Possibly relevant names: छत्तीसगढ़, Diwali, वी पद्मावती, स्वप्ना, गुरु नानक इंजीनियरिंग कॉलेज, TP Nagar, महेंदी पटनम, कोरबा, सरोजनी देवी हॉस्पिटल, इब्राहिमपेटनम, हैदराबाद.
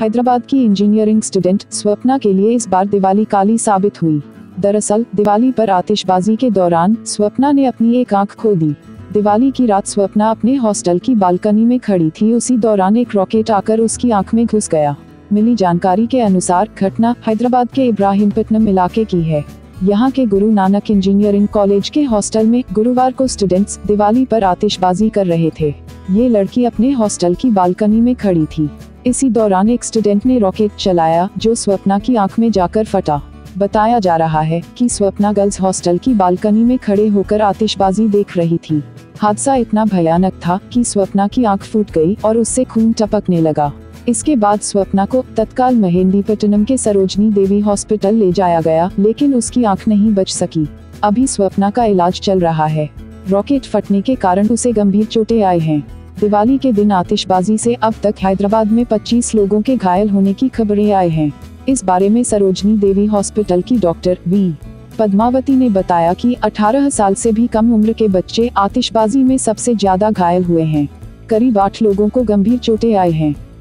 हैदराबाद की engineering student स्वप्ना के लिए इस बार दिवाली काली साबित हुई। दरअसल दिवाली पर आतिशबाजी के दौरान स्वप्ना ने अपनी एक आंख खो दी। दिवाली की रात स्वप्ना अपने हॉस्टल की बालकनी में खड़ी थी, उसी दौरान एक रॉकेट आकर उसकी आंख में घुस गया। मिली जानकारी के अनुसार घटना हैदराबाद के इब्राहिमपेटनम इलाके की है। यहाँ के गुरु नानक इंजीनियरिंग कॉलेज के हॉस्टल में गुरुवार को स्टूडेंट्स दिवाली पर आतिशबाजी कर रहे थे। ये लड़की अपने हॉस्टल की बालकनी में खड़ी थी। इसी दौरान एक स्टूडेंट ने रॉकेट चलाया जो स्वप्ना की आंख में जाकर फटा। बताया जा रहा है कि स्वप्ना गर्ल्स हॉस्टल की बालकनी में खड़े होकर आतिशबाजी देख रही थी। हादसा इतना भयानक था कि स्वप्ना की आंख फूट गई और उससे खून टपकने लगा। इसके बाद स्वप्ना को तत्काल महेंदी पटनम के सरोजनी देवी हॉस्पिटल ले जाया गया, लेकिन उसकी आंख नहीं बच सकी। अभी स्वप्ना का इलाज चल रहा है। रॉकेट फटने के कारण उसे गंभीर चोटें आई हैं। दिवाली के दिन आतिशबाजी से अब तक हैदराबाद में 25 लोगों के घायल होने की खबरें आई हैं। इस बारे में सरोजनी देवी हॉस्पिटल की डॉक्टर वी पद्मावती ने बताया कि 18 साल से भी कम उम्र के बच्चे आतिशबाजी में सबसे ज्यादा घायल हुए हैं। करीब 8 लोगों को गंभीर चोटें आई हैं।